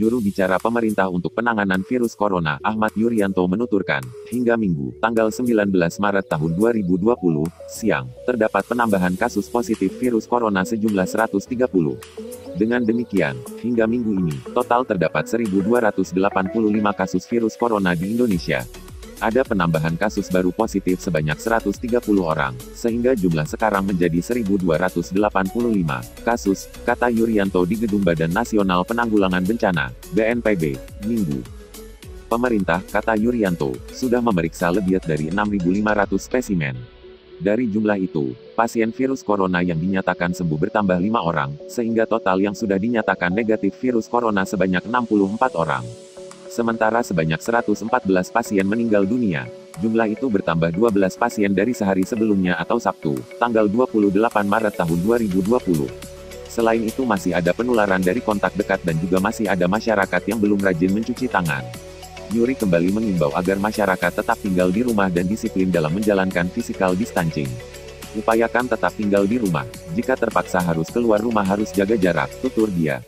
Juru bicara pemerintah untuk penanganan virus corona, Achmad Yurianto menuturkan, hingga Minggu, tanggal 19 Maret tahun 2020, siang, terdapat penambahan kasus positif virus corona sejumlah 130. Dengan demikian, hingga minggu ini, total terdapat 1.285 kasus virus corona di Indonesia. Ada penambahan kasus baru positif sebanyak 130 orang, sehingga jumlah sekarang menjadi 1.285 kasus, kata Yurianto di Gedung Badan Nasional Penanggulangan Bencana, BNPB, Minggu. Pemerintah, kata Yurianto, sudah memeriksa lebih dari 6.500 spesimen. Dari jumlah itu, pasien virus corona yang dinyatakan sembuh bertambah 5 orang, sehingga total yang sudah dinyatakan negatif virus corona sebanyak 64 orang. Sementara sebanyak 114 pasien meninggal dunia. Jumlah itu bertambah 12 pasien dari sehari sebelumnya atau Sabtu, tanggal 28 Maret tahun 2020. Selain itu masih ada penularan dari kontak dekat dan juga masih ada masyarakat yang belum rajin mencuci tangan. Yuri kembali mengimbau agar masyarakat tetap tinggal di rumah dan disiplin dalam menjalankan physical distancing. Upayakan tetap tinggal di rumah, jika terpaksa harus keluar rumah harus jaga jarak, tutur dia.